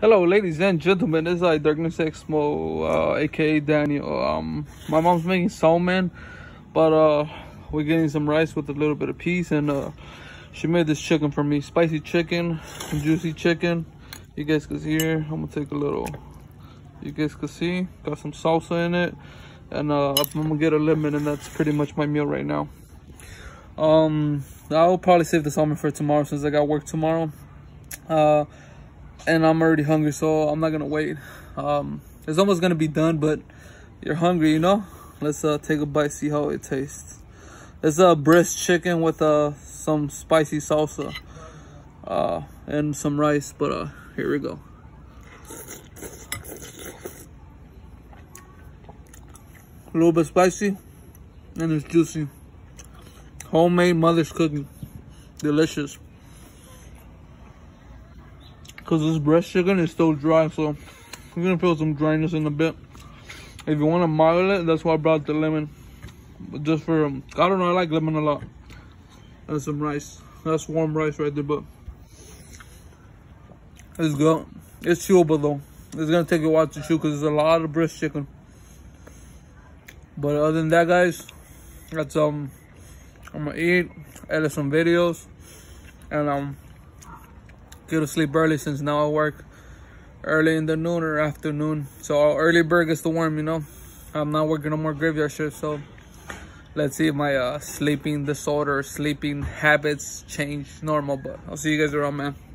Hello ladies and gentlemen, it's I DarknessXmo, aka Daniel. My mom's making salmon, but we're getting some rice with a little bit of peas, and she made this chicken for me. Spicy chicken, juicy chicken. You guys can see here, I'm gonna take a little, you guys can see, got some salsa in it, and I'm gonna get a lemon, and that's pretty much my meal right now. I'll probably save the salmon for tomorrow since I got work tomorrow. And I'm already hungry, so I'm not gonna wait. It's almost gonna be done, but you're hungry, you know. Let's take a bite, see how it tastes. It's a breast chicken with some spicy salsa and some rice, but here we go. A little bit spicy, and it's juicy. Homemade mother's cooking, delicious. Because this breast chicken is still dry, so you're gonna feel some dryness in a bit. If you want to mild it, that's why I brought the lemon, just for I don't know, I like lemon a lot. And some rice, that's warm rice right there, but it's good. It's chewable though. It's gonna take a while to chew because there's a lot of breast chicken. But other than that, guys, that's I'm gonna eat, edit some videos, and go to sleep early since now I work early in the noon or afternoon. So early bird gets the worm, you know. I'm not working no more graveyard shift, so let's see if my sleeping disorder, sleeping habits change normal. But I'll see you guys around, man.